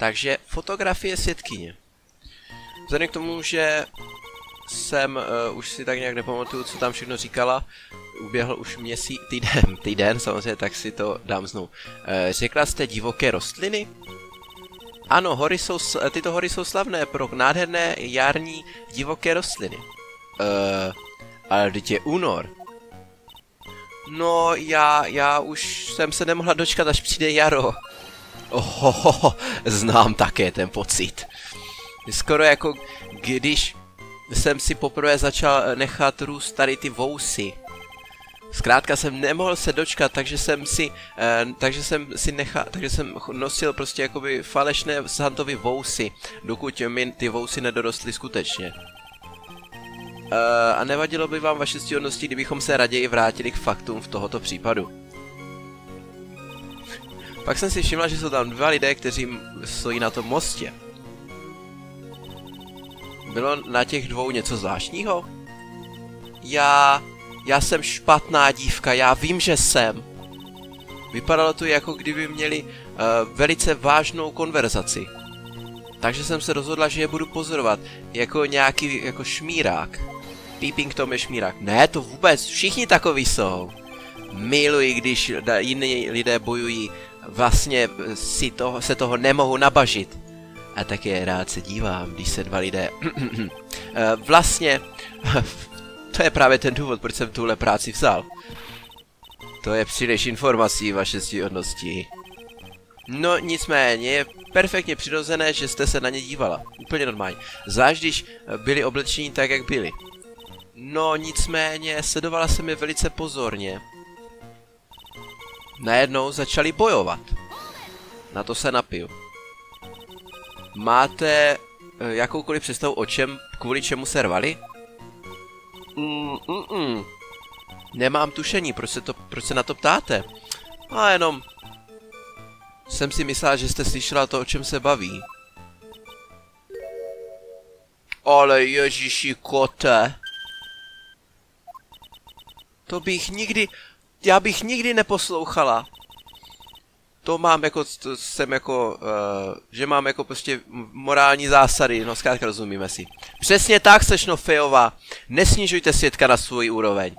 Takže fotografie svědkyně. Vzhledem k tomu, že jsem už si tak nějak nepamatuju, co tam všechno říkala, uběhl už týden samozřejmě, tak si to dám znovu. Řekla jste divoké rostliny? Ano, hory jsou, tyto hory jsou slavné pro nádherné jarní divoké rostliny. Ale teď je únor. No, já už jsem se nemohla dočkat, až přijde jaro. Ohohoho, znám také ten pocit. Skoro jako když jsem si poprvé začal nechat růst tady ty vousy. Zkrátka jsem nemohl se dočkat, takže jsem nosil prostě jakoby falešné Santovy vousy, dokud mi ty vousy nedorostly skutečně. A nevadilo by vám vaše stíhodnosti, kdybychom se raději vrátili k faktům v tohoto případu. Pak jsem si všimla, že jsou tam dva lidé, kteří stojí na tom mostě. Bylo na těch dvou něco zvláštního? Já jsem špatná dívka, já vím, že jsem. Vypadalo to, jako kdyby měli velice vážnou konverzaci. Takže jsem se rozhodla, že je budu pozorovat, jako nějaký, jako šmírák. Peeping Tom je šmírák. Ne, to vůbec, všichni takoví jsou. Miluji, když jiní lidé bojují, vlastně si toho, se toho nemohu nabažit. A také rád se dívám, když se dva lidé... vlastně, to je právě ten důvod, proč jsem tuhle práci vzal. To je příliš informací, vaše stíhodnosti. No nicméně, je perfektně přirozené, že jste se na ně dívala. Úplně normálně. Zvlášť když byli oblečení tak, jak byli. No nicméně, sledovala jsem je velice pozorně. Najednou začali bojovat. Na to se napiju. Máte jakoukoliv představu o čem, kvůli čemu se rvali? Nemám tušení, proč se na to ptáte? A jenom... Jsem si myslela, že jste slyšela to, o čem se baví. Ale ježiši kote. To bych nikdy... Já bych nikdy neposlouchala. To mám jako, to jsem jako, že mám jako prostě morální zásady, no zkrátka rozumíme si. Přesně tak, slečno Fejová. Nesnižujte svědka na svůj úroveň.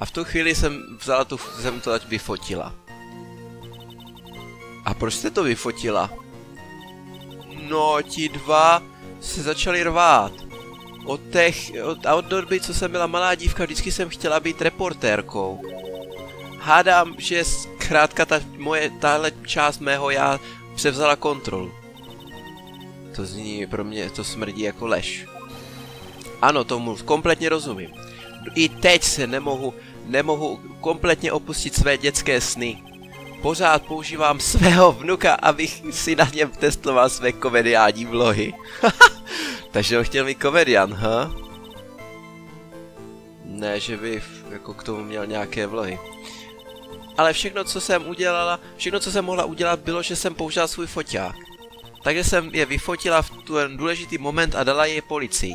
A v tu chvíli jsem vzala tu, jsem to ať vyfotila. A proč jste to vyfotila? No, ti dva se začali rvát. Od doby, co jsem byla malá dívka, vždycky jsem chtěla být reportérkou. Hádám, že zkrátka tahle část mého já převzala kontrolu. To zní pro mě, to smrdí jako lež. Ano, tomu kompletně rozumím. I teď se nemohu kompletně opustit své dětské sny. Pořád používám svého vnuka, abych si na něm testoval své komediální vlohy. Takže on chtěl mít komedian, ha? Ne, že by jako k tomu měl nějaké vlohy. Ale všechno, co jsem udělala, všechno, co jsem mohla udělat, bylo, že jsem použila svůj foťák. Takže jsem je vyfotila v ten důležitý moment a dala je policii.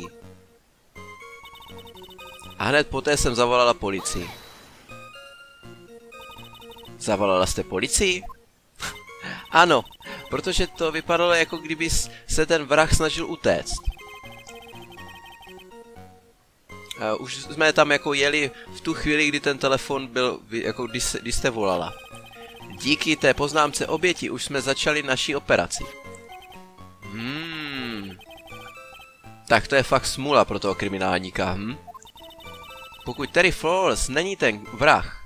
A hned poté jsem zavolala policii. Zavolala jste policii? Ano, protože to vypadalo, jako kdyby se ten vrah snažil utéct. Už jsme tam jako jeli v tu chvíli, kdy ten telefon byl, jako když jste volala. Díky té poznámce oběti už jsme začali naši operaci. Tak to je fakt smůla pro toho kriminálníka, hm? Pokud Terry Falls není ten vrah,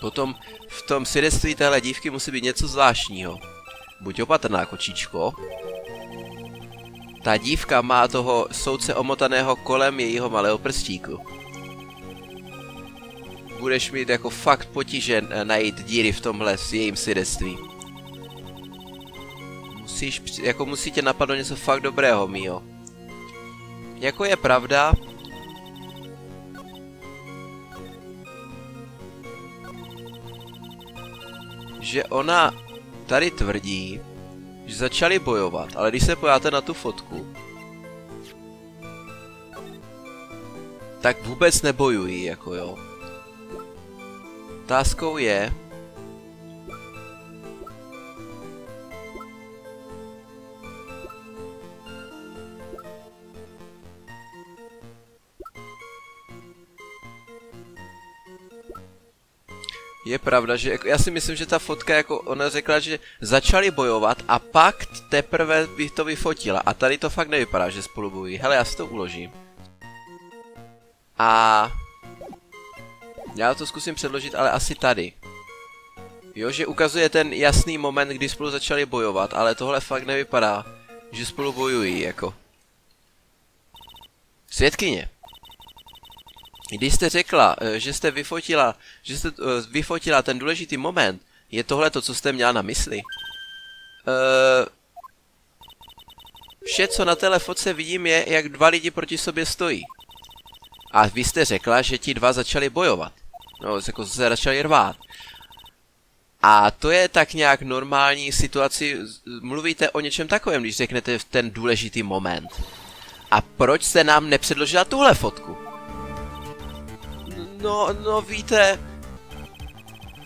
potom v tom svědectví téhle dívky musí být něco zvláštního. Buď opatrná, kočičko. Ta dívka má toho soudce omotaného kolem jejího malého prstíku. Budeš mít jako fakt potíže najít díry v tomhle s jejím svědectví. Musí tě napadnout něco fakt dobrého, mío. Jako je pravda... že ona tady tvrdí, že začali bojovat, ale když se podíváte na tu fotku, tak vůbec nebojují, jako jo. Otázkou je... Je pravda, že já si myslím, že ta fotka, jako ona řekla, že začali bojovat a pak teprve bych to vyfotila. A tady to fakt nevypadá, že spolu bojují. Hele, já si to uložím. A... já to zkusím předložit, ale asi tady. Jo, že ukazuje ten jasný moment, kdy spolu začali bojovat, ale tohle fakt nevypadá, že spolu bojují, jako. Svědkyně. Když jste řekla, že jste vyfotila ten důležitý moment, je tohle to, co jste měla na mysli? Vše, co na té fotce vidím, je, jak dva lidi proti sobě stojí. A vy jste řekla, že ti dva začali bojovat. No, jako se začali rvát. A to je tak nějak normální situaci, mluvíte o něčem takovém, když řeknete v ten důležitý moment. A proč jste nám nepředložila tuhle fotku? No víte...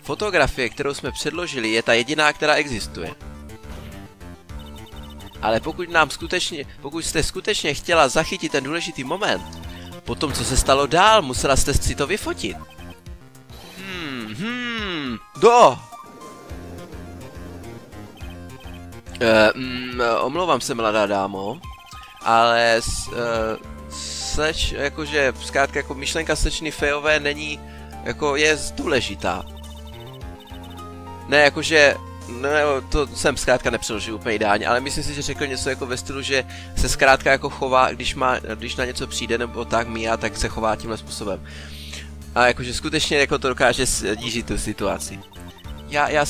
Fotografie, kterou jsme předložili, je ta jediná, která existuje. Ale pokud jste skutečně chtěla zachytit ten důležitý moment, potom, co se stalo dál, musela jste si to vyfotit. Omlouvám se, mladá dámo, ale sleč, jakože, zkrátka, jako myšlenka slečny Fejové není, jako, je důležitá. Ne, jakože, no, to jsem zkrátka nepřeložil úplně ideálně, ale myslím si, že řekl něco jako ve stylu, že se zkrátka jako chová, když na něco přijde nebo tak míhá, tak se chová tímhle způsobem. A jakože skutečně jako to dokáže snížit tu situaci.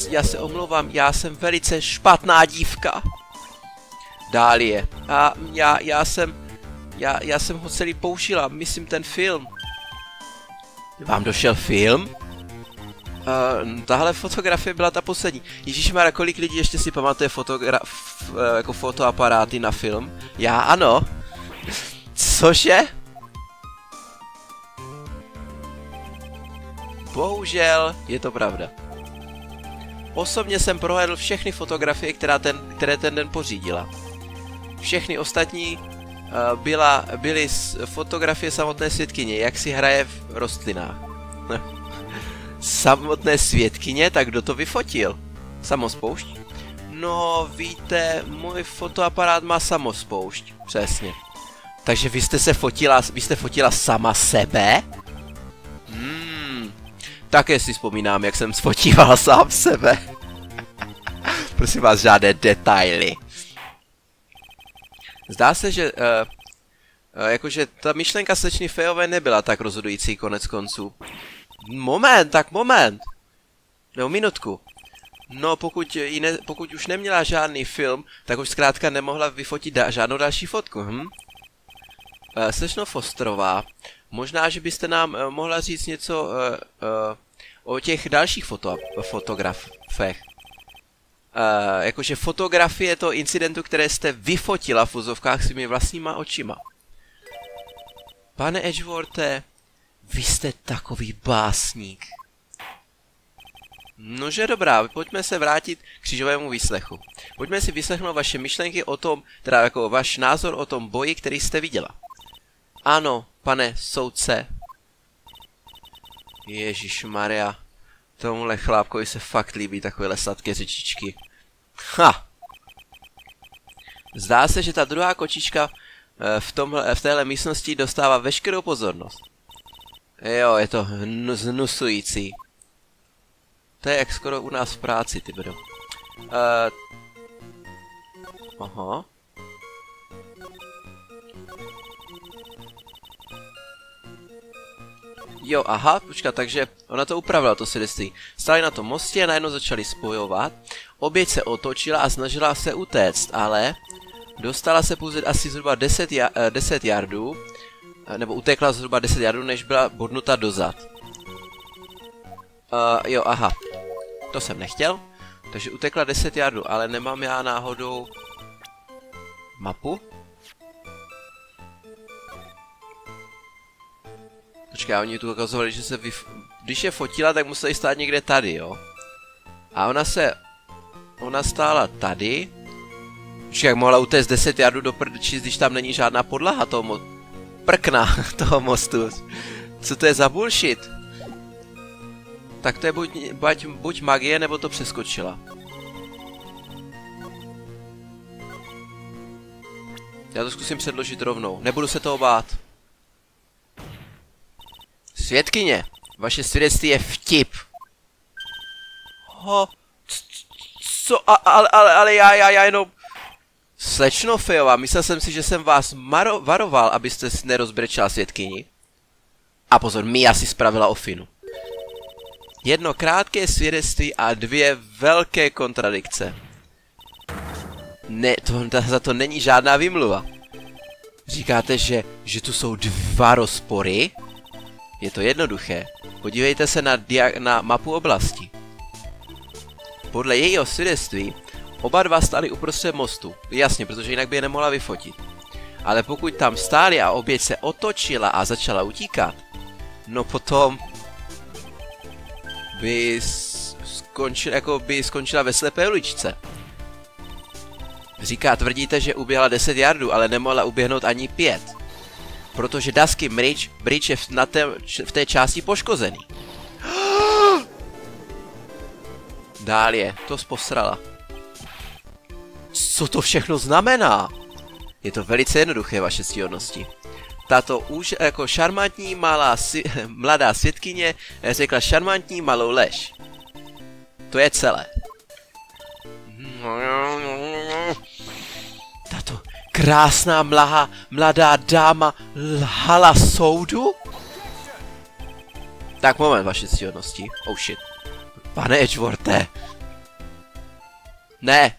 Já se omlouvám, já jsem velice špatná dívka. Dálie. A já jsem ho celý poušila, myslím ten film. Vám došel film? Tahle fotografie byla ta poslední. Ježíšmarja, kolik lidí ještě si pamatuje jako fotoaparáty na film? Já ano. Cože? Bohužel, je to pravda. Osobně jsem prohlédl všechny fotografie, které ten den pořídila. Všechny ostatní byly fotografie samotné svědkyně, jak si hraje v rostlinách. Samotné svědkyně? Tak kdo to vyfotil? Samospoušť? No, víte, můj fotoaparát má samospoušť. Přesně. Takže vy jste fotila sama sebe? Také si vzpomínám, jak jsem sfotíval sám sebe. Prosím vás, žádné detaily. Zdá se, že... jakože ta myšlenka slečny Fejové nebyla tak rozhodující konec konců. Moment! Nebo minutku. No, pokud už neměla žádný film, tak už zkrátka nemohla vyfotit žádnou další fotku, Slečno Fosterová, možná, že byste nám mohla říct něco o těch dalších fotografech. Jakože fotografie toho incidentu, které jste vyfotila v uvozovkách svými vlastníma očima. Pane Edgeworthe, vy jste takový básník. Nože dobrá, pojďme se vrátit k křížovému výslechu. Pojďme si vyslechnout vaše myšlenky o tom, teda jako váš názor o tom boji, který jste viděla. Ano, pane soudce. Ježišmarja, tomuhle chlápkovi se fakt líbí takovéhle sladké řečičky. Ha! Zdá se, že ta druhá kočička v téhle místnosti dostává veškerou pozornost. Jo, je to znusující. To je jak skoro u nás v práci, ty bro. Aha. Jo, aha, počkat, takže ona to upravila, to svědectví. Stáli na tom mostě a najednou začali spojovat. Oběť se otočila a snažila se utéct, ale dostala se pouze asi zhruba 10 yardů, nebo utekla zhruba 10 yardů, než byla bodnuta dozad. Jo, aha. To jsem nechtěl. Takže utekla 10 yardů, ale nemám já náhodou mapu? Počkej, oni tu ukazovali, že se když je fotila, tak museli stát někde tady, jo. A ona se... Ona stála tady. Počkej, jak mohla utéct 10 jardů do prdči, když tam není žádná podlaha toho prkna toho mostu. Co to je za bullshit? Tak to je buď magie, nebo to přeskočila. Já to zkusím předložit rovnou, nebudu se toho bát. Svědkyně, vaše svědectví je vtip. Ho, co, ale já jenom... Slečno Fejová, myslel jsem si, že jsem vás varoval, abyste nerozbrečela svědkyni. A pozor, Mia si spravila ofinu. Jedno krátké svědectví a dvě velké kontradikce. Ne, za to není žádná výmluva. Říkáte, že tu jsou dva rozpory? Je to jednoduché. Podívejte se na mapu oblasti. Podle jejího svědectví oba dva stáli uprostřed mostu. Jasně, protože jinak by je nemohla vyfotit. Ale pokud tam stáli a oběť se otočila a začala utíkat, no potom by skončila ve slepé uličce. Říká, tvrdíte, že uběhla 10 jardů, ale nemohla uběhnout ani 5. Protože Dusky Bridge je v té části poškozený. Dál je, to zposrala. Co to všechno znamená? Je to velice jednoduché, vaše ctihodnosti. Tato už jako šarmantní mladá svědkyně řekla šarmantní malou lež. To je celé. Tato krásná mladá dáma lhala soudu? Tak moment, vaše ctihodnosti. Oh shit. Pane Edgeworthe. Ne.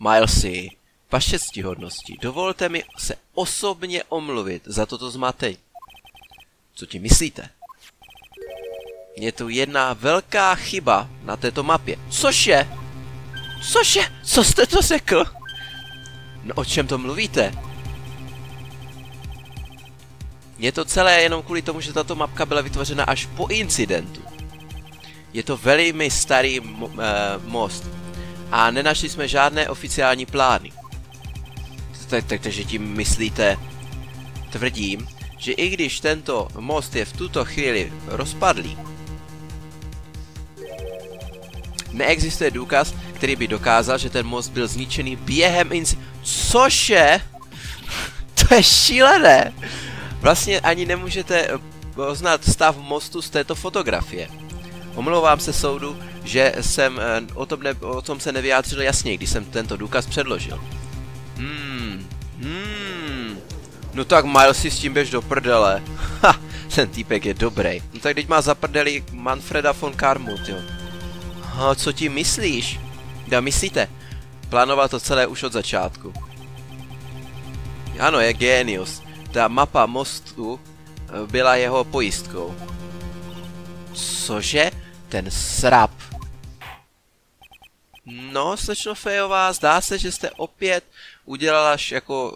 Milesy, vaše ctihodnosti, dovolte mi se osobně omluvit za toto zmatení. Co ti myslíte? Je tu jedna velká chyba na této mapě. Což je? Což je? Co jste to řekl? No o čem to mluvíte? Je to celé jenom kvůli tomu, že tato mapka byla vytvořena až po incidentu. Je to velmi starý most. A nenašli jsme žádné oficiální plány. Takže tím myslíte, tvrdím, že i když tento most je v tuto chvíli rozpadlý, neexistuje důkaz, který by dokázal, že ten most byl zničený během Cože? To je šílené! Vlastně ani nemůžete poznat stav mostu z této fotografie. Omlouvám se soudu, že jsem o tom se nevyjádřil jasně, když jsem tento důkaz předložil. No tak Miles, si s tím běž do prdele. Ha, ten týpek je dobrý. No tak teď má za prdeli Manfreda von Karmu, jo. Ha, co ti myslíš? Da myslíte? Plánoval to celé už od začátku. Ano, je génius. Ta mapa mostu byla jeho pojistkou. Cože? Ten srap. No, slečno Fejová, zdá se, že jste opět udělala jako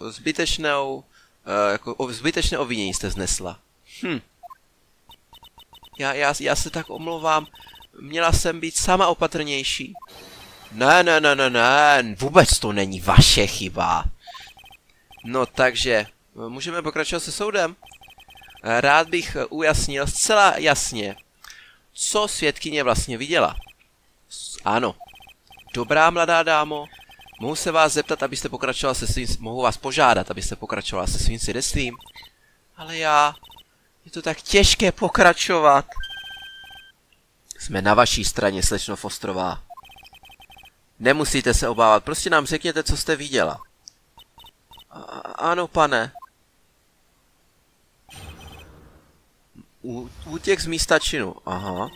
zbytečné obvinění jste znesla. Já se tak omlouvám, měla jsem být sama opatrnější. Ne, vůbec to není vaše chyba. No takže, můžeme pokračovat se soudem? Rád bych ujasnil zcela jasně, co svědkyně vlastně viděla. Ano. Dobrá mladá dámo, mohu vás požádat, abyste pokračovala se svým svědectvím. Ale je to tak těžké pokračovat. Jsme na vaší straně, slečno Fosterová. Nemusíte se obávat, prostě nám řekněte, co jste viděla. Ano, pane. Útěk z místa činu, aha.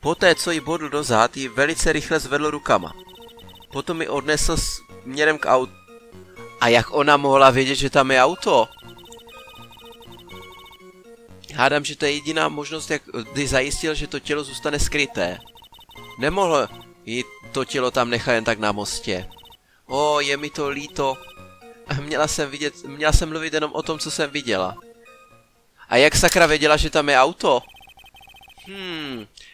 Poté, co ji bodl do zad, ji velice rychle zvedl rukama. Potom ji odnesl směrem k autu. A jak ona mohla vědět, že tam je auto? Hádám, že to je jediná možnost, jak když zajistil, že to tělo zůstane skryté. Nemohlo ji to tělo tam nechat jen tak na mostě. O, je mi to líto. Měla jsem mluvit jenom o tom, co jsem viděla. A jak sakra věděla, že tam je auto?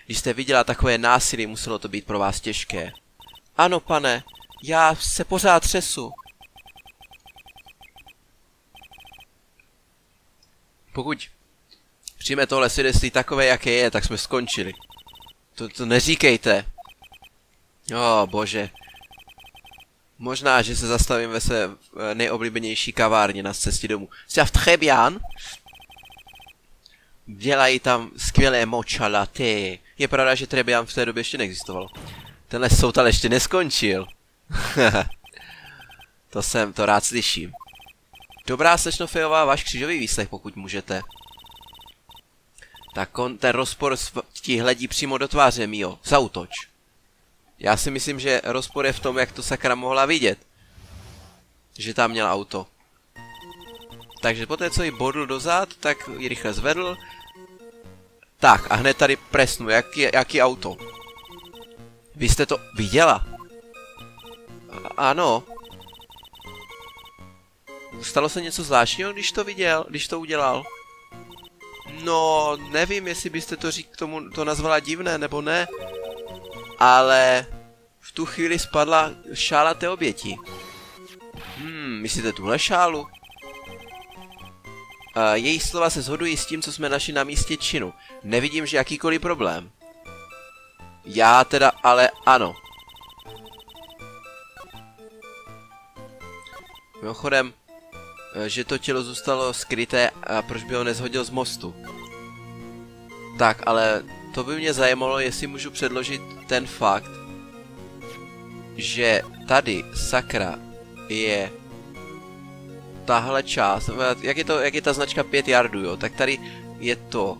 Když jste viděla takové násilí, muselo to být pro vás těžké. Ano, pane, já se pořád třesu. Pokud přijme tohle svědectví takové, jaké je, tak jsme skončili. To neříkejte. Oh, bože. Možná, že se zastavím ve své nejoblíbenější kavárně na cestě domů. Třeba v Très Bien. Dělají tam skvělé močalaty. Je pravda, že Très Bien v té době ještě neexistovalo. Tenhle soutal ještě neskončil. To rád slyším. Dobrá, slečno Fejová, váš křížový výslech, pokud můžete. Tak ten rozpor ti hledí přímo do tváře, Mio. Zaútoč. Já si myslím, že rozpor je v tom, jak to sakra mohla vidět. Že tam měl auto. Takže poté, co ji bodl dozad, tak ji rychle zvedl. Tak a hned tady presnu, jaký auto. Vy jste to viděla? Ano. Stalo se něco zvláštního, když to udělal? No, nevím, jestli byste to nazvala divné, nebo ne. Ale v tu chvíli spadla šála té oběti. Myslíte tuhle šálu? Její slova se shodují s tím, co jsme našli na místě činu. Nevidím, že jakýkoliv problém. Já teda, ale ano. Mimochodem, že to tělo zůstalo skryté a proč by ho nezhodil z mostu. Tak, ale to by mě zajímalo, jestli můžu předložit ten fakt, že tady, sakra, je tahle část, jak je ta značka 5 yardů, jo, tak tady je to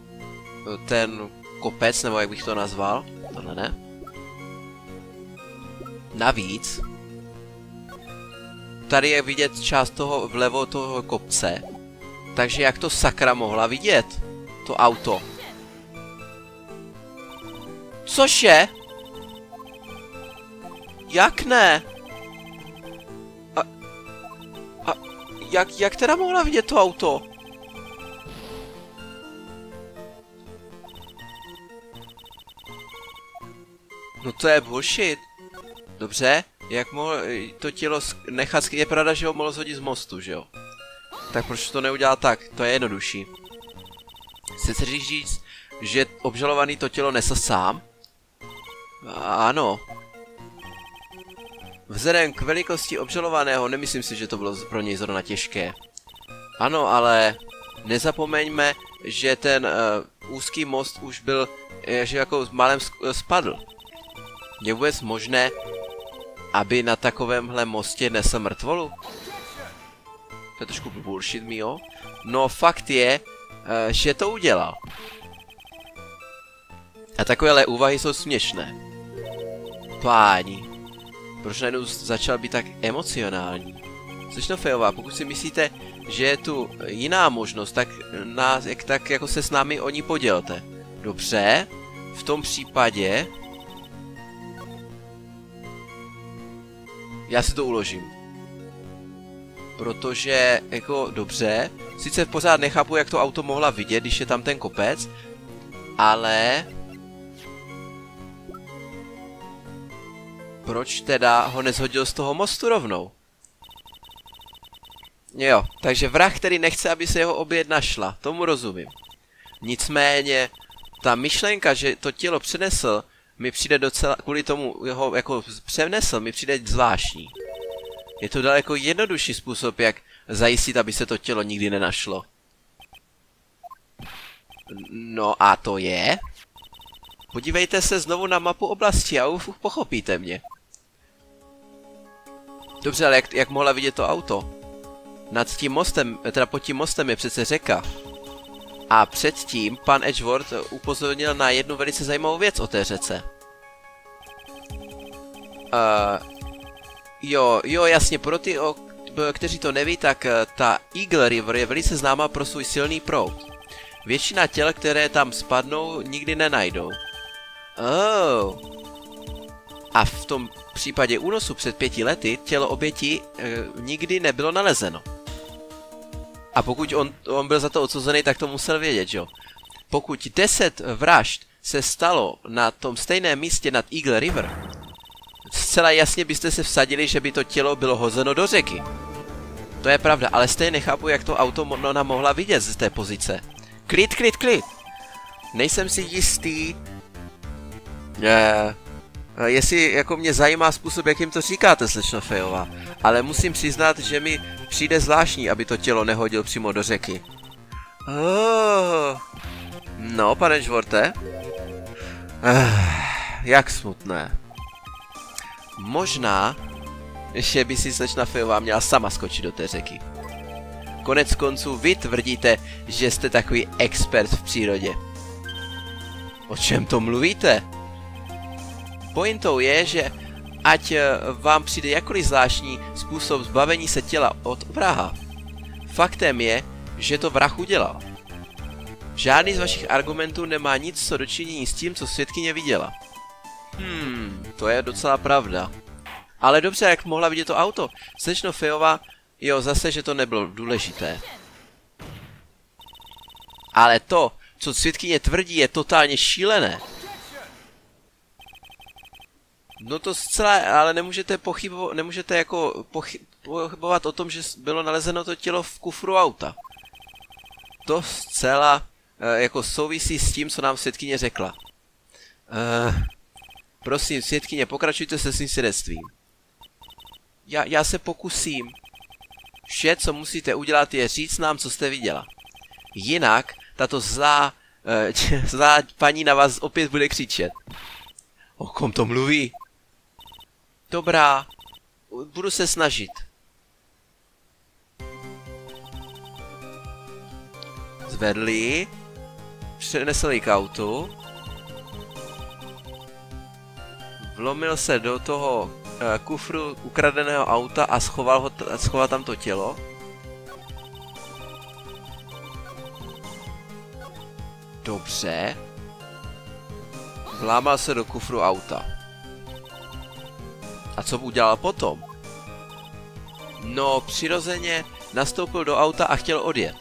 ten kopec, nebo jak bych to nazval, tohle ne. Navíc, tady je vidět část toho vlevo toho kopce, takže jak to sakra mohla vidět, to auto. Cože? Jak ne? Jak teda mohla vidět to auto? No to je bullshit. Dobře, jak mohl to tělo nechat skryt? Je pravda, že ho mohl shodit z mostu, že jo? Tak proč to neudělá tak? To je jednodušší. Chcete říct, že obžalovaný to tělo nesl sám? Ano. Vzhledem k velikosti obžalovaného, nemyslím si, že to bylo pro něj zrovna těžké. Ano, ale nezapomeňme, že ten úzký most už byl, že jako málem spadl. Je vůbec možné, aby na takovémhle mostě nesl mrtvolu? To je trošku bullshit, Mio. No fakt je, že to udělal. A takovéhle úvahy jsou směšné. Páni. Proč najednou začal být tak emocionální? Slečno Fejová, pokud si myslíte, že je tu jiná možnost, tak, tak jako se s námi o ní podělte. Dobře, v tom případě... Já si to uložím. Protože, jako, dobře, sice pořád nechápu, jak to auto mohla vidět, když je tam ten kopec, ale... Proč teda ho neshodil z toho mostu rovnou? Jo, takže vrah, který nechce, aby se jeho oběť našla, tomu rozumím. Nicméně, ta myšlenka, že to tělo přenesl, mi přijde docela, kvůli tomu jeho jako přenesl, mi přijde zvláštní. Je to daleko jednodušší způsob, jak zajistit, aby se to tělo nikdy nenašlo. No a to je? Podívejte se znovu na mapu oblasti a pochopíte mě. Dobře, ale jak mohla vidět to auto? Nad tím mostem, teda pod tím mostem je přece řeka. A předtím pan Edgeworth upozornil na jednu velice zajímavou věc o té řece. Jo, jasně, pro ty, kteří to neví, tak ta Eagle River je velice známá pro svůj silný proud. Většina těl, které tam spadnou, nikdy nenajdou. Oh. A v tom případě únosu před 5 lety tělo oběti nikdy nebylo nalezeno. A pokud on byl za to odsouzený, tak to musel vědět, že jo. Pokud 10 vražd se stalo na tom stejném místě nad Eagle River, zcela jasně byste se vsadili, že by to tělo bylo hozeno do řeky. To je pravda, ale stejně nechápu, jak to auto ona mohla vidět z té pozice. Klid, klid, klid! Nejsem si jistý, jestli jako mě zajímá způsob, jakým to říkáte, slečno Fejová, ale musím přiznat, že mi přijde zvláštní, aby to tělo nehodil přímo do řeky. No, pane Žvorte? Jak smutné. Možná, že by si slečna Fejová měla sama skočit do té řeky. Konec konců vy tvrdíte, že jste takový expert v přírodě. O čem to mluvíte? Pointou je, že ať vám přijde jakkoliv zvláštní způsob zbavení se těla od vraha. Faktem je, že to vrah udělal. Žádný z vašich argumentů nemá nic co dočinění s tím, co svědkyně viděla. To je docela pravda. Ale dobře, jak mohla vidět to auto? Slečno Fejová, jo, zase, že to nebylo důležité. Ale to, co svědkyně tvrdí, je totálně šílené. No to zcela, ale nemůžete pochybovat o tom, že bylo nalezeno to tělo v kufru auta. To zcela jako souvisí s tím, co nám svědkyně řekla. Prosím, svědkyně, pokračujte se svým svědectvím. Já se pokusím. Vše, co musíte udělat, je říct nám, co jste viděla. Jinak tato zlá paní na vás opět bude křičet. O kom to mluví? Dobrá, budu se snažit. Zvedl ji, přenesl ji k autu, vlomil se do toho kufru ukradeného auta a schoval tam to tělo. Dobře. Vlámal se do kufru auta. A co udělal potom? No, přirozeně nastoupil do auta a chtěl odjet.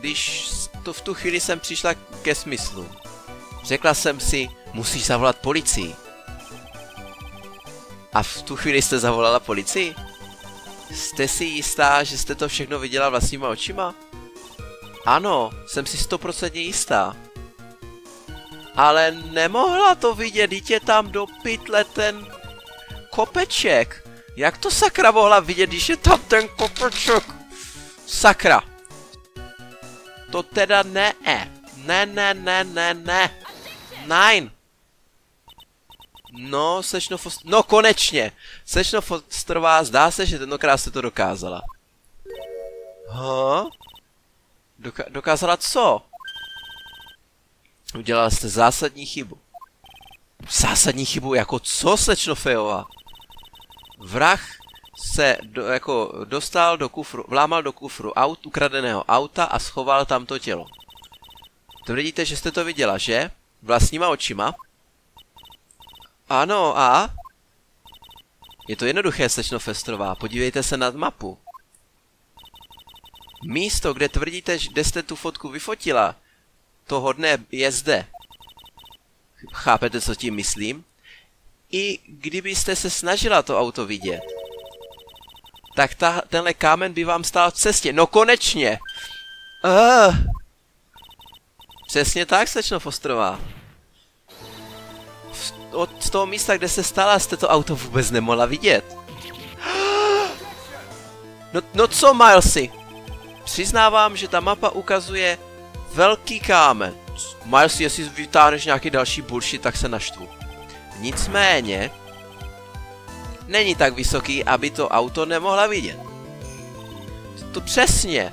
Když v tu chvíli jsem přišla ke smyslu. Řekla jsem si, musíš zavolat policii. A v tu chvíli jste zavolala policii? Jste si jistá, že jste to všechno viděla vlastníma očima? Ano, jsem si 100% jistá. Ale nemohla to vidět, dítě tam do pytle ten kopeček. Jak to sakra mohla vidět, když je tam ten kopeček? Sakra. To teda ne. Ne. Nein. No, no konečně. Slečno Fosterová, zdá se, že tentokrát se to dokázala. Dokázala co? Udělala jste zásadní chybu. Zásadní chybu? Jako co, slečno Fejová? Vrah se dostal do kufru, vlámal do kufru ukradeného auta a schoval tam to tělo. Tvrdíte, že jste to viděla, že? Vlastníma očima? Ano, a? Je to jednoduché, slečno Fosterová, podívejte se na mapu. Místo, kde tvrdíte, kde jste tu fotku vyfotila, to hodné je zde. Chápete, co tím myslím? I kdybyste se snažila to auto vidět, tak tenhle kámen by vám stál v cestě. No konečně! Přesně tak, slečno Fosterová. Od toho místa, kde se stala, jste to auto vůbec nemohla vidět. No co, Milesy? Přiznávám, že ta mapa ukazuje velký kámen. Miles, jestli vytáhneš nějaký další bullshit, tak se naštvu. Nicméně není tak vysoký, aby to auto nemohla vidět. To přesně.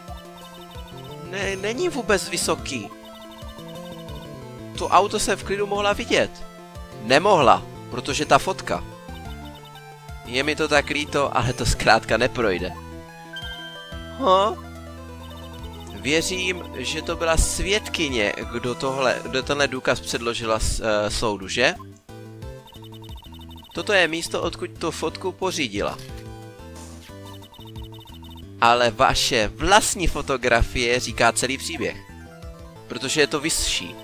Ne, není vůbec vysoký. To auto se v klidu mohla vidět. Nemohla, protože ta fotka. Je mi to tak líto, ale to zkrátka neprojde. Věřím, že to byla svědkyně, kdo tenhle důkaz předložila soudu, že? Toto je místo, odkud tu fotku pořídila. ale vaše vlastní fotografie říká celý příběh, protože je to vyšší.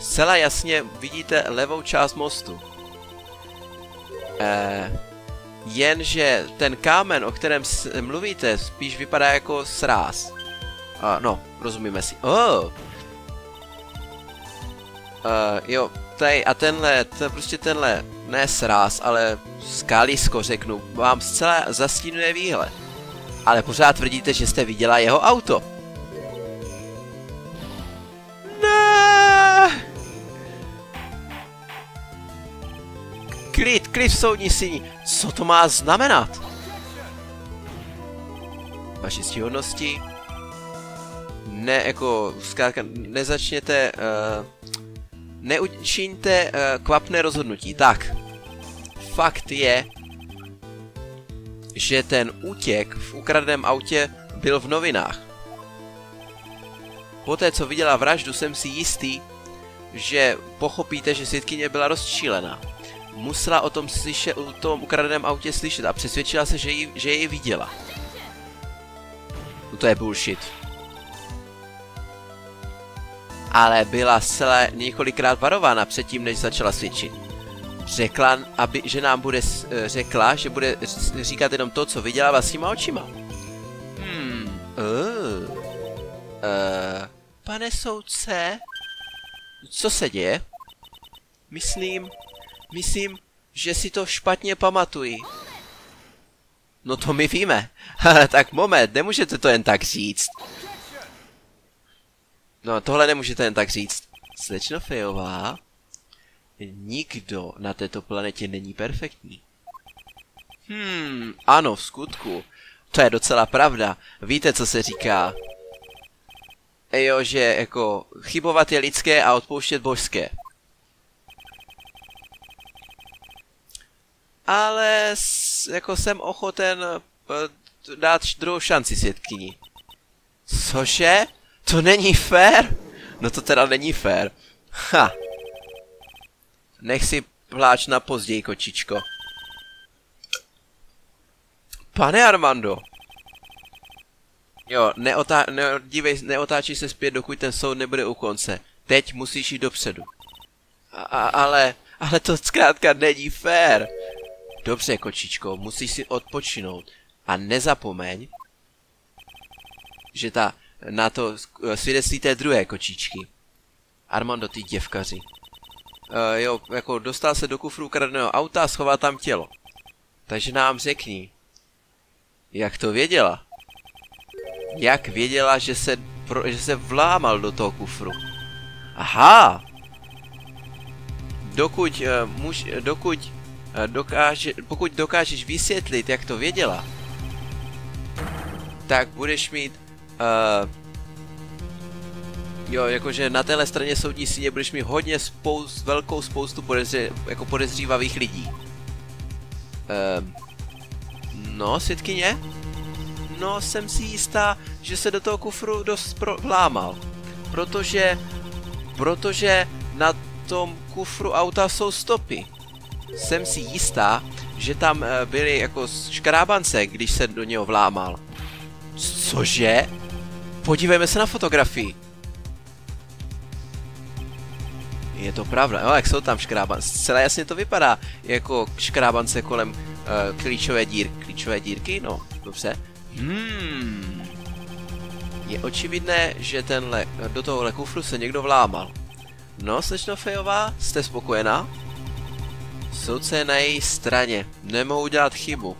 Zcela jasně vidíte levou část mostu. Jenže ten kámen, o kterém mluvíte, spíš vypadá jako sráz. No, rozumíme si. Jo, tady a tenhle, tenhle, ne sráz, ale skálisko řeknu, vám zcela zastínuje výhled. Ale pořád tvrdíte, že jste viděla jeho auto. Ne! Klid, klid v soudní síni. Co to má znamenat? Vaši stíhodnosti? Ne, jako, zkrátka, nezačněte, neučiňte kvapné rozhodnutí. Tak, fakt je, že ten útěk v ukradeném autě byl v novinách. Poté, co viděla vraždu, jsem si jistý, že pochopíte, že svědkyně byla rozčílená. Musela o tom, ukradeném autě slyšet a přesvědčila se, že ji viděla. No to je bullshit. Ale byla zcela několikrát varována předtím, než začala svědčit. Řekla, že nám bude bude říkat jenom to, co viděla vlastníma očima. Pane soudce, co se děje? Myslím, že si to špatně pamatuji. No to my víme. Tak moment, nemůžete to jen tak říct. No, tohle nemůžete jen tak říct. Slečno Fejová, nikdo na této planetě není perfektní. Ano, v skutku. To je docela pravda. Víte, co se říká? Jo, že jako chybovat je lidské a odpouštět božské. Ale jako jsem ochoten dát druhou šanci svědkyni. Cože? To není fér? No to teda není fér. Ha. Nech si pláč na později, kočičko. Pane Armando. Jo, neotáčí se zpět, dokud ten soud nebude u konce. Teď musíš jít dopředu. Ale to zkrátka není fér. Dobře, kočičko, musíš si odpočinout. A nezapomeň, že ta... Na to svědectví té druhé kočičky. Armando, ty děvkaři. Jo, jako dostal se do kufru kradeného auta a schoval tam tělo. Takže nám řekni, jak to věděla? Jak věděla, že se vlámal do toho kufru? Aha! Pokud dokážeš vysvětlit, jak to věděla, tak budeš mít... jo, jakože na téhle straně soudní síně budeš mít hodně velkou spoustu podezřívavých lidí. No, svědkyně? No, jsem si jistá, že se do toho kufru dost vlámal. Protože na tom kufru auta jsou stopy. Jsem si jistá, že tam byly jako škrábance, když se do něho vlámal. Cože? Podívejme se na fotografii. Je to pravda, jo, jak jsou tam škrábance. Zcela jasně to vypadá jako škrábance kolem klíčové dírky, no, dobře. Je očividné, že do tohohle kufru se někdo vlámal. No, slečno Fejová, jste spokojená? Soudce je na její straně, nemohu dělat chybu.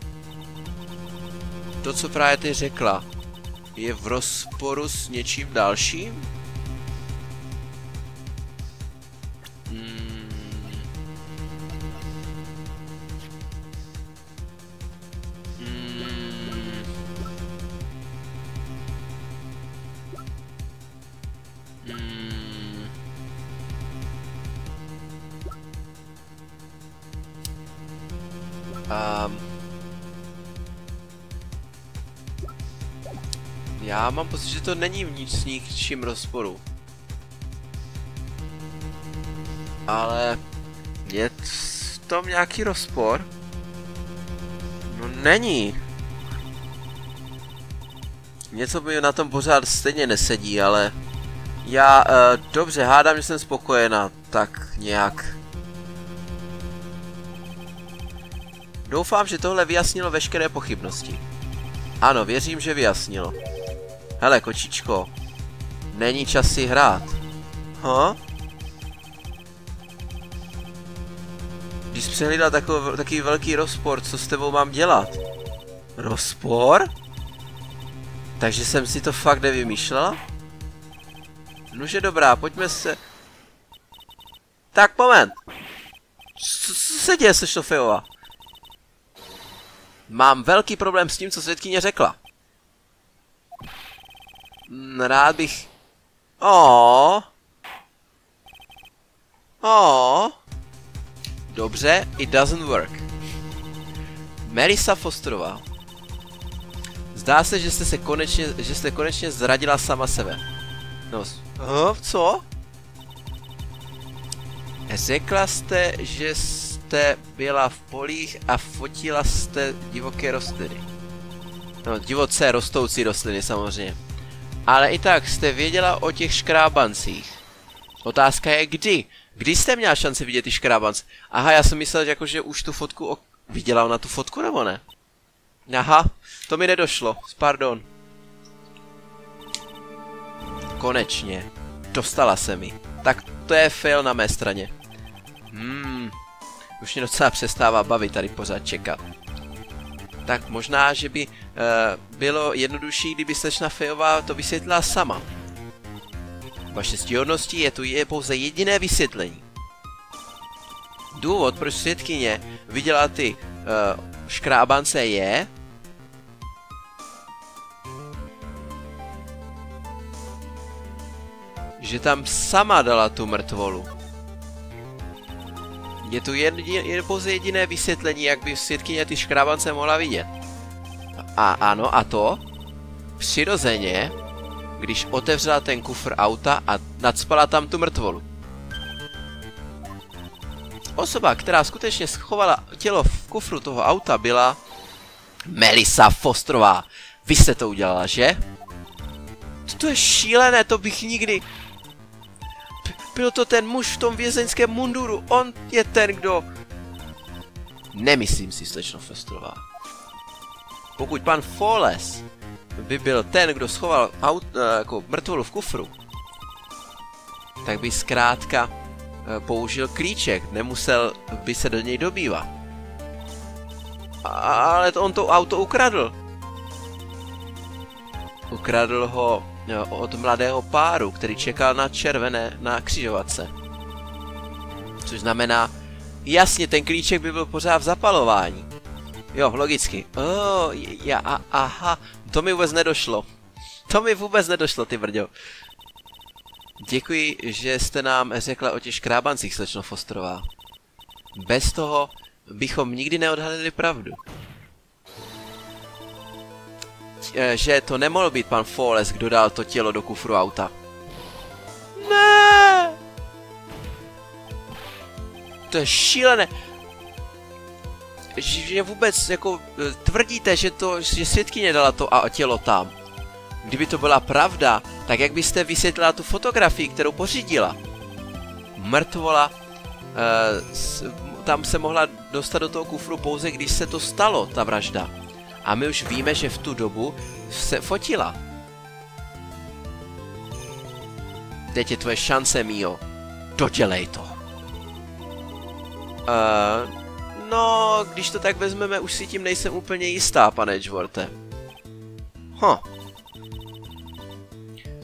To, co právě ty řekla, je v rozporu s něčím dalším? Já mám pocit, že to není nic s ničím rozporu. Ale je v tom nějaký rozpor? No není. Něco by na tom pořád stejně nesedí, ale... Já dobře, hádám, že jsem spokojená, tak nějak. Doufám, že tohle vyjasnilo veškeré pochybnosti. Ano, věřím, že vyjasnilo. Hele, kočičko, není čas si hrát. Huh? Když jsi přehlídal takový velký rozpor, co s tebou mám dělat? Rozpor? Takže jsem si to fakt nevymýšlela? Nože dobrá, pojďme se... Tak, moment! Co se děje se Šofejová? Mám velký problém s tím, co svědkyně řekla. Rád bych... Dobře, it doesn't work. Melissa Fosterová. Zdá se, že jste konečně zradila sama sebe. No, co? Řekla jste, že jste byla v polích a fotila jste divoké rostliny. No, divoce rostoucí rostliny samozřejmě. Ale i tak jste věděla o těch škrábancích. Otázka je kdy? Kdy jste měla šanci vidět ty škrábance? Aha, já jsem myslel, že jakože už tu fotku viděla ona tu fotku nebo ne? Aha, to mi nedošlo, pardon. Konečně, dostala se mi. Tak to je fail na mé straně. Už mě docela přestává bavit tady pořád čekat. Tak možná, že by bylo jednodušší, kdyby slečna Fejová to vysvětlila sama. Vaše stíhodností je tu pouze jediné vysvětlení. Důvod, proč svědkyně viděla ty škrábance je... že tam sama dala tu mrtvolu. Je tu pouze jediné vysvětlení, jak by svědkyně ty škrábance mohla vidět. A ano, a to? Přirozeně, když otevřela ten kufr auta a nadspala tam tu mrtvolu. Osoba, která skutečně schovala tělo v kufru toho auta, byla... Melissa Fosterová. Vy jste to udělala, že? To je šílené, to bych nikdy... Byl to ten muž v tom vězeňském munduru, on je ten, kdo... Nemyslím si, slečno Fosterová. Pokud pan Falls by byl ten, kdo schoval jako mrtvolu v kufru, tak by zkrátka použil klíček, nemusel by se do něj dobývat. Ale on to auto ukradl. Ukradl ho od mladého páru, který čekal na červené na křižovatce. Což znamená, jasně, ten klíček by byl pořád v zapalování. Jo, logicky. Aha, to mi vůbec nedošlo. To mi vůbec nedošlo, ty brďo. Děkuji, že jste nám řekla o těch škrábancích, slečno Fosterová. Bez toho bychom nikdy neodhalili pravdu. Že to nemohl být pan Falls, kdo dal to tělo do kufru auta. Ne! To je šílené. Že vůbec jako tvrdíte, že svědkyně dala to a tělo tam. Kdyby to byla pravda, tak jak byste vysvětlila tu fotografii, kterou pořídila? Mrtvola tam se mohla dostat do toho kufru pouze, když se to stalo, ta vražda. A my už víme, že v tu dobu se fotila. Teď je tvoje šance, Mio. Dodělej to. No, když to tak vezmeme, už si tím nejsem úplně jistá, pane Edgeworthe.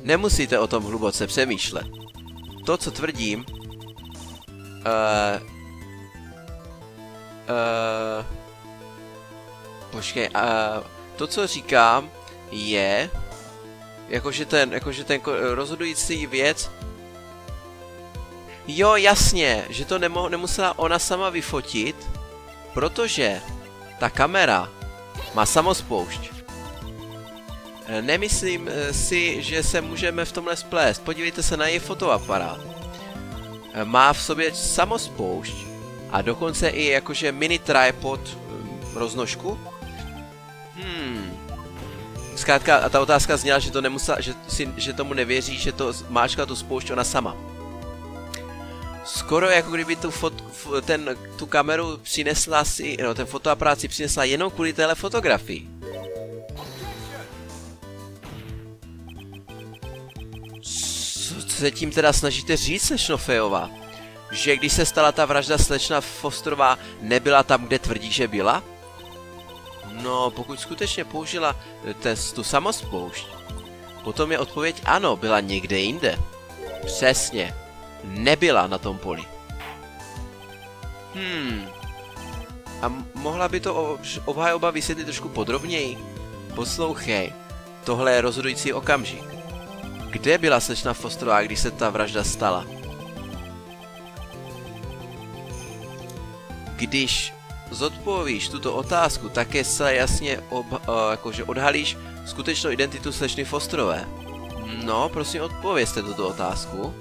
Nemusíte o tom hluboce přemýšlet. To, co tvrdím... Počkej, to, co říkám, je... Jakože ten rozhodující věc... Jo, jasně, že to nemusela ona sama vyfotit, protože ta kamera má samospoušť. Nemyslím si, že se můžeme v tomhle splést. Podívejte se na její fotoaparát. Má v sobě samospoušť a dokonce i jakože mini tripod roznožku. Zkrátka, a ta otázka zněla, že to nemusela, že tomu nevěří, že to máčkla tu spoušť ona sama. Skoro jako kdyby tu kameru přinesla si, no ten fotoaparát si přinesla jenom kvůli téhle fotografii. Co se tím teda snažíte říct, slečno Fejová? Že když se stala ta vražda, slečna Fosterová nebyla tam, kde tvrdí, že byla? No, pokud skutečně použila tu samospoušť, potom je odpověď ano, byla někde jinde. Přesně. Nebyla na tom poli. A mohla by to obhajoba vysvětlit trošku podrobněji? Poslouchej, tohle je rozhodující okamžik. Kde byla slečna Fosterová, když se ta vražda stala? Když zodpovíš tuto otázku, také se jasně jakože odhalíš skutečnou identitu slečny Fosterové. No, prosím, odpovězte tuto otázku.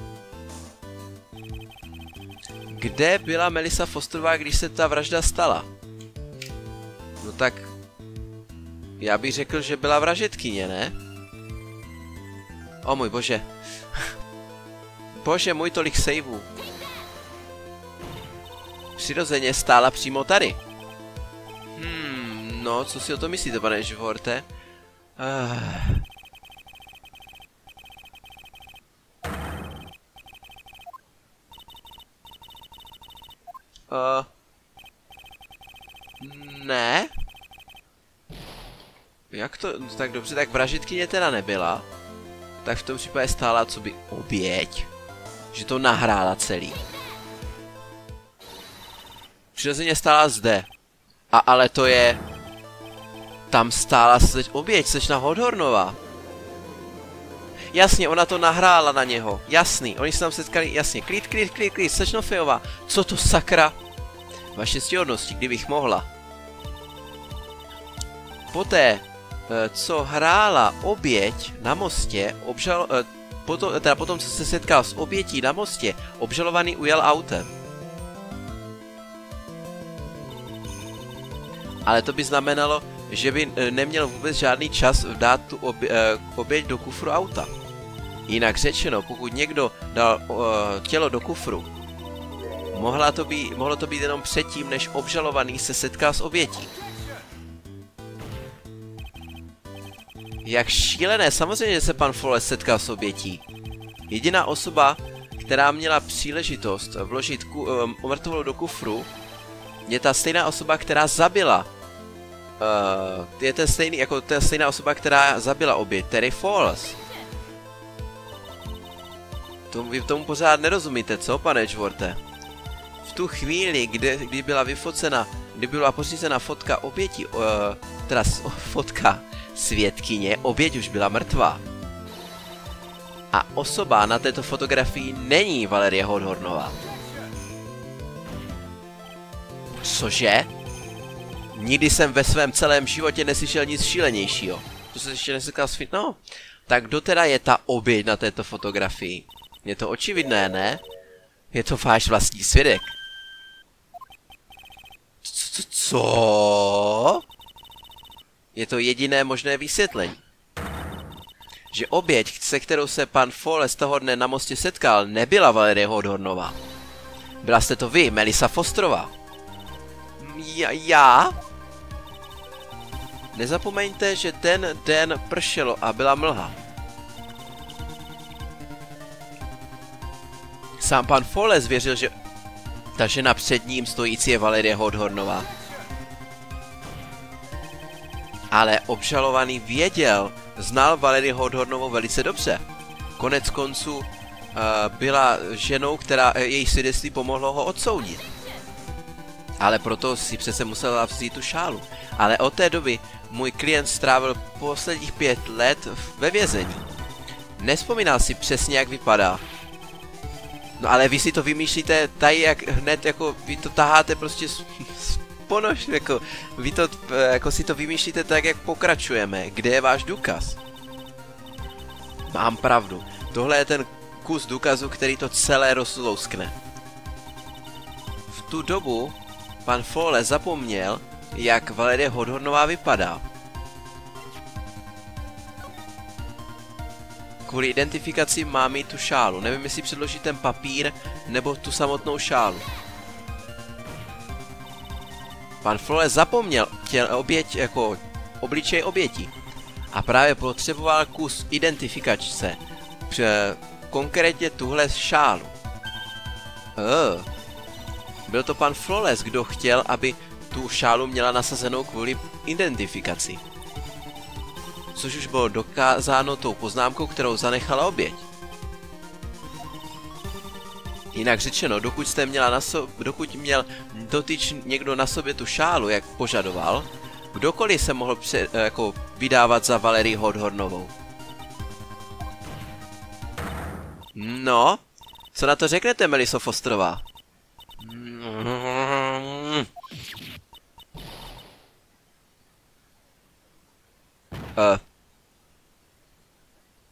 Kde byla Melissa Fosterová, když se ta vražda stala? No tak... Já bych řekl, že byla vražedkyně, ne? O můj bože. Bože můj, tolik saveů. Přirozeně stála přímo tady. No, co si o to myslíte, pane Žvorte? Ne? Jak to? No, tak dobře, tak vražitkyně teda nebyla. Tak v tom případě stála co by oběť. Že to nahrála celý. Přirozeně stála zde. A ale to je... Tam stála oběť, slečna Hawthornová. Jasně, ona to nahrála na něho. Jasný, oni se tam setkali, jasně. Klid, slečno Fejová. Co to sakra? Vaše ctihodnosti, kdybych mohla. Poté, co hrála oběť na mostě, potom, co se setkal s obětí na mostě, obžalovaný ujel autem. Ale to by znamenalo, že by neměl vůbec žádný čas dát tu oběť do kufru auta. Jinak řečeno, pokud někdo dal tělo do kufru, mohlo to být jenom předtím, než obžalovaný se setká s obětí. Jak šílené, samozřejmě, že se pan Flores setká s obětí. Jediná osoba, která měla příležitost vložit mrtvolu do kufru, je ta stejná osoba, která zabila. Je to stejný, jako ta stejná osoba, která zabila oběť, Terry Falls. Vy tomu pořád nerozumíte, co, pane Čvorte? V tu chvíli, kdy byla pořízena fotka oběti, teda fotka svědkyně, oběť už byla mrtvá. A osoba na této fotografii není Valerie Hawthornová. Cože? Nikdy jsem ve svém celém životě neslyšel nic šílenějšího. To se ještě nesetkal s no. Tak kdo teda je ta oběť na této fotografii? Je to očividné, ne? Je to váš vlastní svědek. Co? Je to jediné možné vysvětlení. Že oběť, se kterou se pan Foles toho dne na mostě setkal, nebyla Valerie Hawthornová. Byla jste to vy, Melissa Fosterová. Já? Nezapomeňte, že ten den pršelo a byla mlha. Sám pan Foles věřil, že ta žena před ním stojící je Valerie Hawthornová. Ale obžalovaný věděl, znal Valerie Hawthornovou velice dobře. Konec konců byla ženou, která její svědectví pomohlo ho odsoudit. Ale proto si přece musela vzít tu šálu. Ale od té doby můj klient strávil posledních 5 let ve vězení. Nespomínal si přesně, jak vypadá. No ale vy si to vymýšlíte tady, jak hned, jako vy to taháte prostě z ponož, jako vy to, jako si to vymýšlíte tak, jak pokračujeme. Kde je váš důkaz? Mám pravdu. Tohle je ten kus důkazu, který to celé rozlouskne. V tu dobu pan Foles zapomněl, jak Valerie Hawthornová vypadá. Kvůli identifikaci má mít tu šálu. Nevím, jestli předložit ten papír nebo tu samotnou šálu. Pan Flores zapomněl oběť, jako obličej oběti. A právě potřeboval kus identifikačce. Konkrétně tuhle šálu. Byl to pan Flores, kdo chtěl, aby tu šálu měla nasazenou kvůli identifikaci. Což už bylo dokázáno tou poznámkou, kterou zanechala oběť. Jinak řečeno, dokud měl někdo na sobě tu šálu, jak požadoval, kdokoliv se mohl vydávat za Valerie Hawthornovou. No, co na to řeknete, Meliso Fosterová?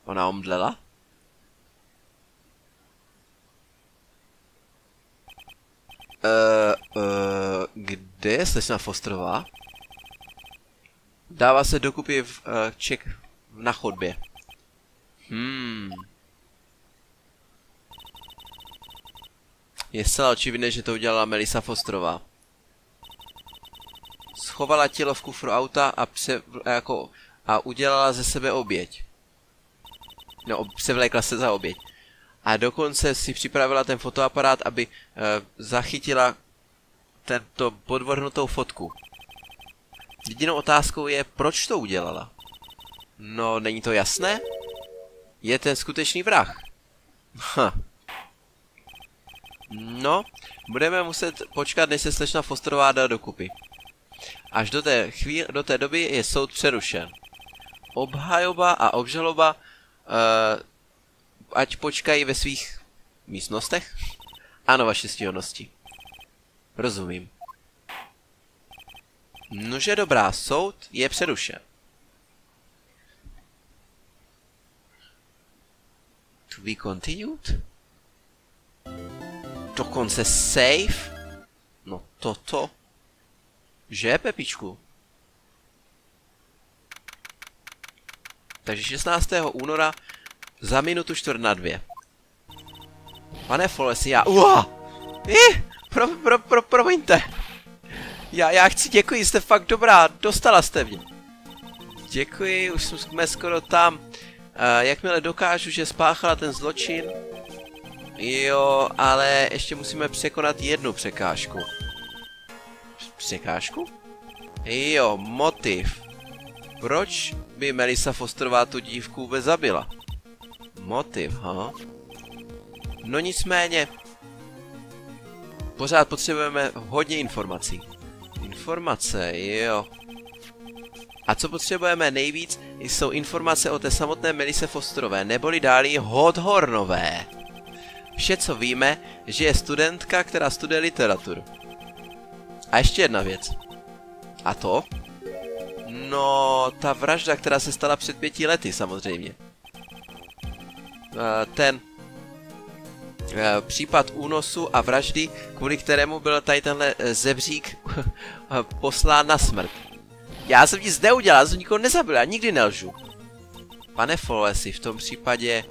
Ona omdlela? Kde je slečna Fosterová? Dává se dokupy v ček na chodbě. Je zcela očividné, že to udělala Melissa Fosterová. Schovala tělo v kufru auta a udělala ze sebe oběť. No, převlékla se za oběť. A dokonce si připravila ten fotoaparát, aby zachytila tento podvrhnutou fotku. Jedinou otázkou je, proč to udělala? No, není to jasné? Je ten skutečný vrah. No, budeme muset počkat, než se slečna Fosterová dá dokupy. Až do té doby je soud přerušen. Obhajoba a obžaloba ať počkají ve svých místnostech? Ano, vaše stíhonosti. Rozumím. Nože dobrá, soud je přerušen. To be continued? Dokonce safe? No toto. Že, Pepičku? Takže 16. února za minutu 1:45. Pane Folesi, já... Promiňte. Já chci, děkuji, jste fakt dobrá, dostala jste mě. Děkuji, už jsme skoro tam. Jakmile dokážu, že spáchala ten zločin. Jo, ale ještě musíme překonat jednu překážku. Překážku? Jo, motiv. Proč by Melissa Fosterová tu dívku vůbec zabila? Motiv, ha? No nicméně. Pořád potřebujeme hodně informací. Informace, jo. A co potřebujeme nejvíc, jsou informace o té samotné Melisse Fosterové, neboli Dahlii Hawthornové. Vše, co víme, že je studentka, která studuje literaturu. A ještě jedna věc. A to? No, ta vražda, která se stala před 5 lety, samozřejmě. Ten případ únosu a vraždy, kvůli kterému byl tady tenhle zebřík poslán na smrt. Já jsem nic neudělal, jsem nikoho nezabil, já nikdy nelžu. Pane Folesi, v tom případě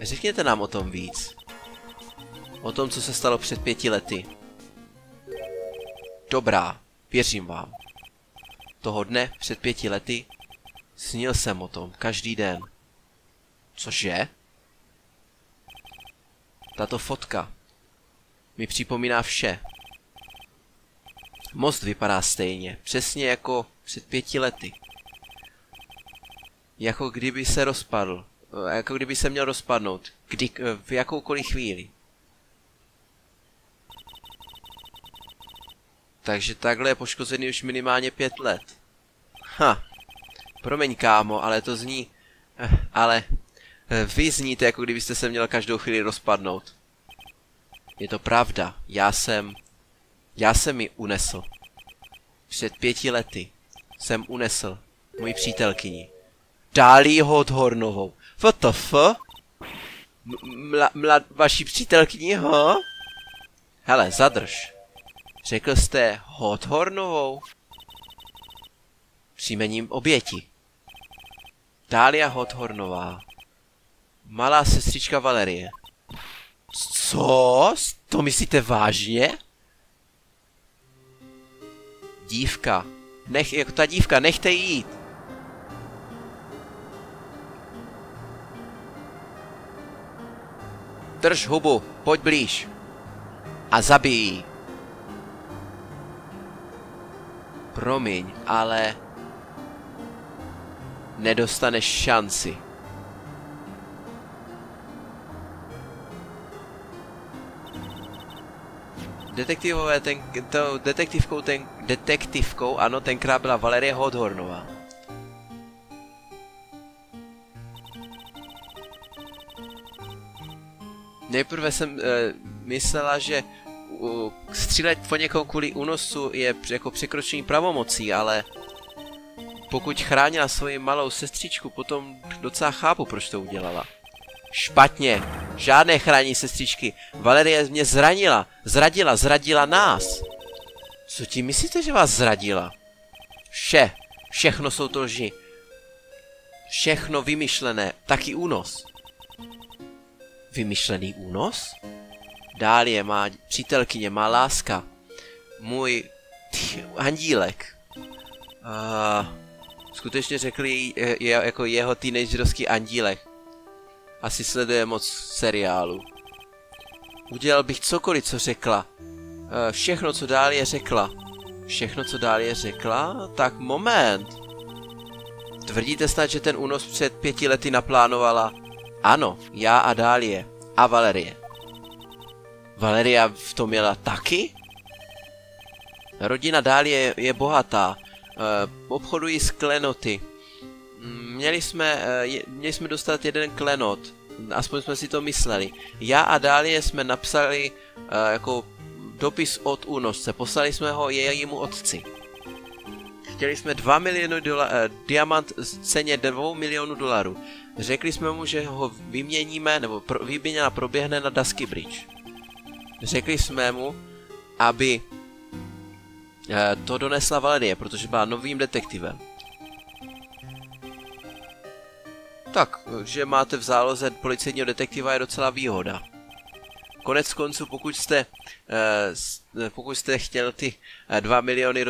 řekněte nám o tom víc. O tom, co se stalo před 5 lety. Dobrá, věřím vám. Toho dne před 5 lety snil jsem o tom každý den. Cože? Tato fotka mi připomíná vše. Most vypadá stejně, přesně jako před 5 lety. Jako kdyby se rozpadl, jako kdyby se měl rozpadnout, v jakoukoliv chvíli. Takže takhle je poškozený už minimálně 5 let. Promiň, kámo, ale to zní... Vy zníte, jako kdybyste se měl každou chvíli rozpadnout. Je to pravda. Já jsem ji unesl. Před 5 lety jsem unesl moji přítelkyni. Dahlii Hawthornovou. WTF? Vaší přítelkyni, ho? Hele, zadrž. Řekl jste Hawthornovou? Příjmením oběti. Dahlia Hawthornová. Malá sestřička Valerie. Co? To myslíte vážně? Dívka. Nech, jako ta dívka, nechte jít. Drž hubu, pojď blíž. A zabij ji. Promiň, ale... nedostaneš šanci. Detektivové, detektivkou, ano, tenkrát byla Valerie Hawthornová. Nejprve jsem myslela, že střílet po někom kvůli únosu je jako překročení pravomocí, ale pokud chránila svoji malou sestřičku, potom docela chápu, proč to udělala. Špatně. Žádné chrání sestřičky. Valerie mě zranila. Zradila nás. Co ti myslíte, že vás zradila? Všechno jsou to lži. Všechno vymyšlené. Taky únos. Vymyšlený únos? Dahlia, má přítelkyně, má láska. Můj andílek. Skutečně řekli jako jeho teenagerovský andílek. Asi sleduje moc seriálu. Udělal bych cokoliv, co řekla. Všechno, co Dahlia řekla. Všechno, co Dahlia řekla? Tak moment. Tvrdíte snad, že ten únos před 5 lety naplánovala? Ano, já a Dahlia. A Valerie. Valeria v tom měla taky? Rodina Dahlie je bohatá. Obchodují s klenoty. Měli jsme dostat jeden klenot, aspoň jsme si to mysleli. Já a Dahlie jsme napsali jako dopis od únosce, poslali jsme ho jejímu otci. Chtěli jsme diamant v ceně $2 milionů. Řekli jsme mu, že ho vyměníme, nebo výměna proběhne na Dusky Bridge. Řekli jsme mu, aby to donesla Valerie, protože byla novým detektivem. Tak, že máte v záloze policejního detektiva je docela výhoda. Konec konců, pokud jste chtěl ty 2 miliony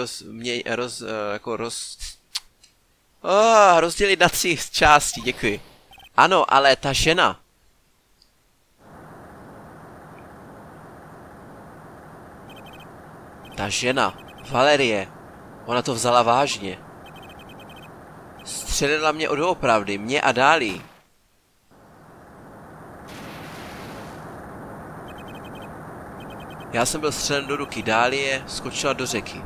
rozdělit na 3 části, děkuji. Ano, ale ta žena. Ta žena, Valerie, ona to vzala vážně. Střelila mě doopravdy, mě a Dahlii. Já jsem byl střelen do ruky, Dahlie skočila do řeky.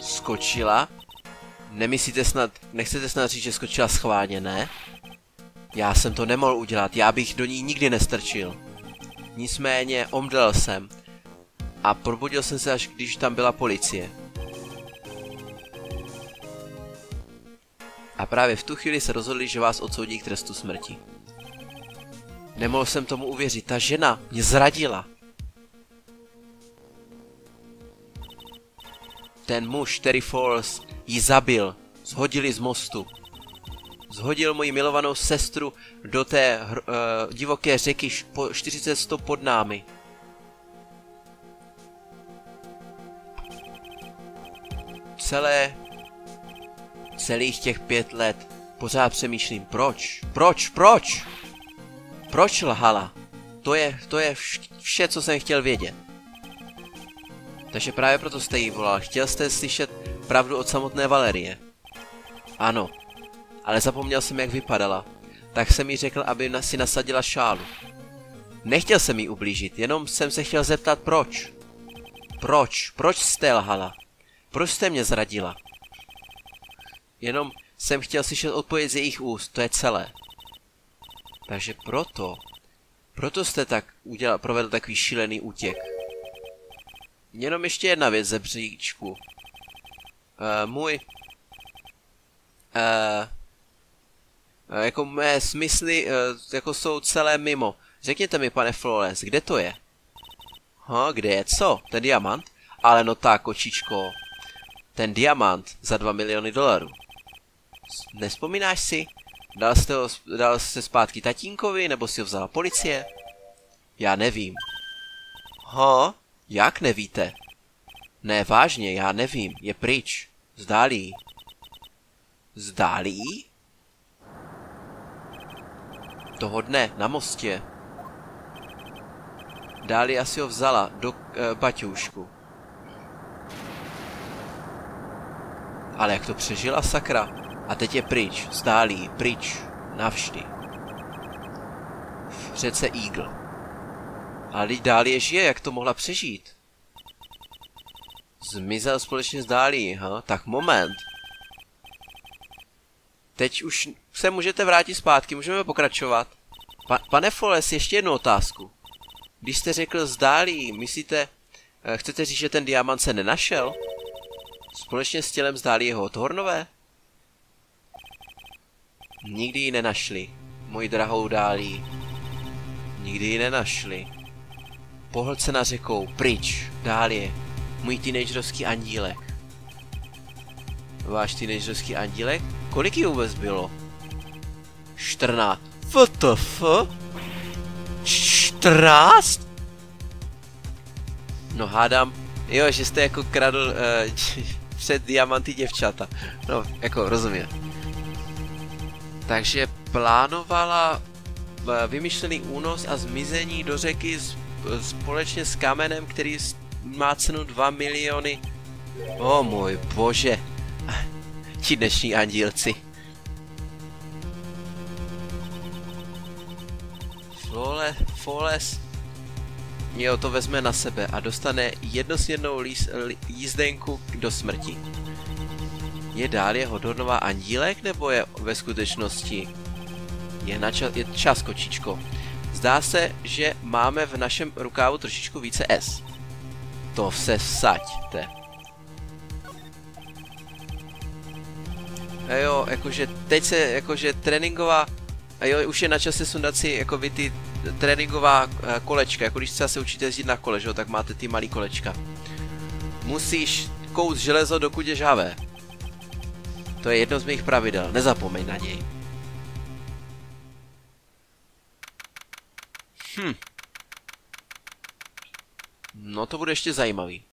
Skočila? Nechcete snad říct, že skočila schválně, ne? Já jsem to nemohl udělat, já bych do ní nikdy nestrčil. Nicméně omdlel jsem. A probudil jsem se, až když tam byla policie. A právě v tu chvíli se rozhodli, že vás odsoudí k trestu smrti. Nemohl jsem tomu uvěřit, ta žena mě zradila. Ten muž, Terry Falls, ji zabil, shodili z mostu. Zhodil moji milovanou sestru do té divoké řeky 40 stop pod námi. Celých těch 5 let pořád přemýšlím, proč? Proč lhala? To je vše, co jsem chtěl vědět. Takže právě proto jste jí volal. Chtěl jste slyšet pravdu od samotné Valerie. Ano, ale zapomněl jsem, jak vypadala. Tak jsem jí řekl, aby si nasadila šálu. Nechtěl jsem jí ublížit, jenom jsem se chtěl zeptat, proč. Proč jste lhala? Proč jste mě zradila? Jenom jsem chtěl slyšet odpověď z jejich úst, to je celé. Takže proto jste tak provedl takový šílený útěk. Jenom ještě jedna věc ze bříčku. Mé smysly jsou celé mimo. Řekněte mi, pane Flores, kde to je? Kde je co? Ten diamant? Ale no tak, kočičko. Ten diamant za $2 miliony. Nespomínáš si? Dal jste zpátky tatínkovi, nebo si ho vzala policie? Já nevím. Ho? Jak nevíte? Ne, vážně, já nevím. Je pryč. Zdálí. Zdálí? Toho dne, na mostě. Dahlia si ho vzala do baťoušku. Ale jak to přežila, sakra? A teď je pryč, zdálí, pryč, navždy. V řece Eagle. Ale Dahlia žije, jak to mohla přežít? Zmizel společně s Dahlií, ha? Tak moment. Teď už se můžete vrátit zpátky, můžeme pokračovat. Pane Foles, ještě jednu otázku. Když jste řekl s Dahlií, myslíte, chcete říct, že ten diamant se nenašel? Společně s tělem z Dahlie Hawthornové? Nikdy ji nenašli, moji drahou Dahlii. Nikdy ji nenašli. Pohlcena řekou, pryč, Dahlie, můj teenagerovský andílek. Váš teenagerovský andílek? Kolik ji vůbec bylo? 14. WTF? 14? No hádám, jo, že jste jako kradl před diamanty děvčata. No, jako, rozumím. Takže plánovala vymyšlený únos a zmizení do řeky společně s kamenem, který má cenu 2 miliony. O můj bože. Ti dnešní andílci. Foles. Jo, to vezme na sebe a dostane jednosměrnou jízdenku do smrti. Je Dahlie Hawthornová andílek, nebo je ve skutečnosti? Je čas, kočičko. Zdá se, že máme v našem rukávu trošičku více S. To se vsaďte. A jo, jakože teď se, jakože tréninková, a jo, už je na čase sundat si, jako vy, ty tréninková kolečka, jako když se učíte jezdit na kole, že jo, tak máte ty malý kolečka. Musíš kout železo, dokud je žhavé. To je jedno z mých pravidel, nezapomeň na něj. No to bude ještě zajímavý.